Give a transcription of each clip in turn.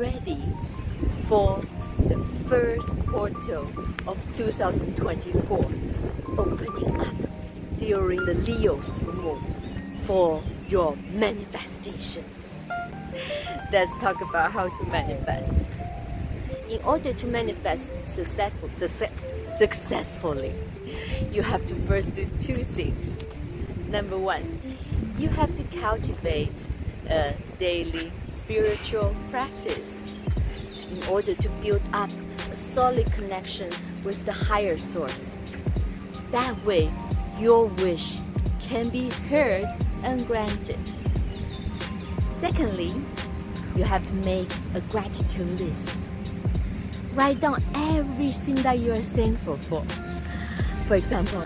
ready for the first autumn of 2024, opening up during the Leo moon for your manifestation. Let's talk about how to manifest. In order to manifest successfully, you have to first do two things. Number one, you have to cultivate a daily spiritual practice in order to build up a solid connection with the higher source. That way, your wish can be heard and granted. Secondly, you have to make a gratitude list. Write down everything that you are thankful for. For example,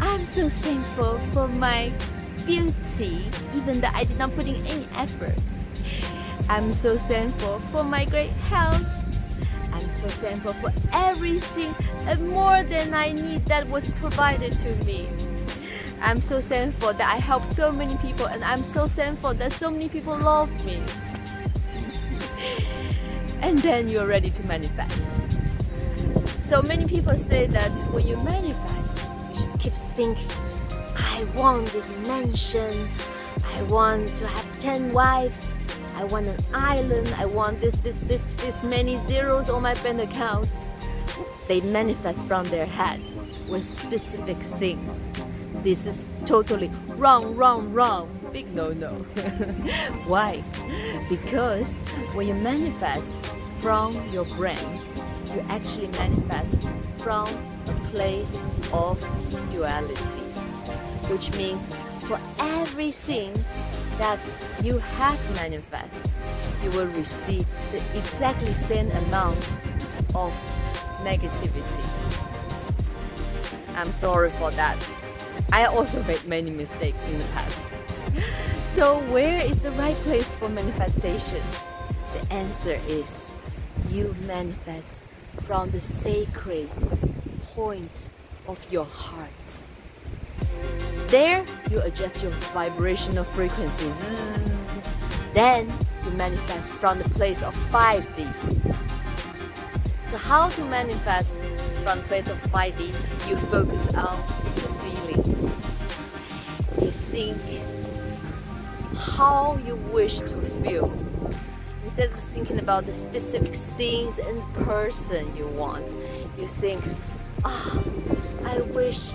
I'm so thankful for my beauty, even though I did not put in any effort. I'm so thankful for my great health. I'm so thankful for everything and more than I need that was provided to me. I'm so thankful that I helped so many people, and I'm so thankful that so many people love me. And then you're ready to manifest. So many people say that when you manifest, you just keep thinking, I want this mansion, I want to have 10 wives, I want an island, I want this many zeros on my bank account. They manifest from their head with specific things. This is totally wrong. Big no-no. Why? Because when you manifest from your brain, you actually manifest from a place of duality, which means for everything that you have manifested, you will receive the exactly same amount of negativity. I'm sorry for that. I also made many mistakes in the past. So where is the right place for manifestation? The answer is you manifest from the sacred point of your heart. There you adjust your vibrational frequency. Then you manifest from the place of 5D. So how to manifest from the place of 5D? You focus on your feelings. You think how you wish to feel, instead of thinking about the specific things and person you want. You think, I wish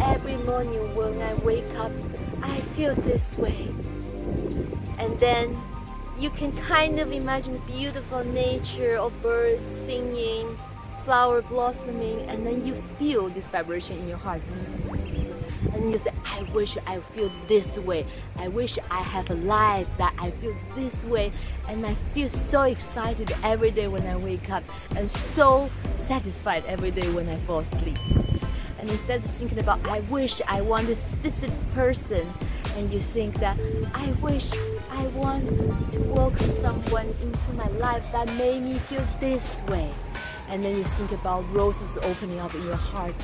every morning when I wake up I feel this way. And then you can kind of imagine beautiful nature or birds singing, flower blossoming, and then you feel this vibration in your heart. And you say, I wish I feel this way. I wish I have a life that I feel this way. And I feel so excited every day when I wake up, and so satisfied every day when I fall asleep. And instead of thinking about, I wish I want this specific person, and you think that, I wish I want to welcome someone into my life that made me feel this way. And then you think about roses opening up in your heart,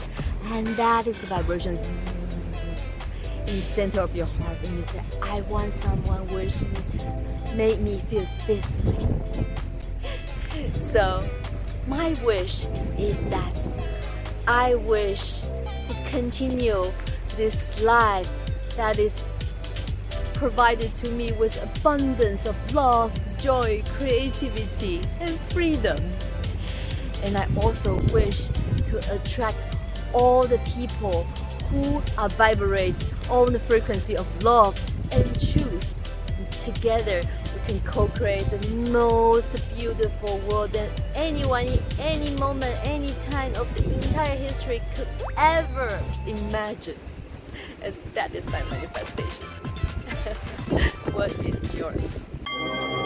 and that is the vibration in the center of your heart. And you say, I want someone which made me feel this way. So my wish is that I wish to continue this life that is provided to me with abundance of love, joy, creativity, and freedom. And I also wish to attract all the people who are vibrate on the frequency of love and truth. And together we can co-create the most beautiful world that anyone in any moment, any time of the entire history could ever imagine. And that is my manifestation. What is yours?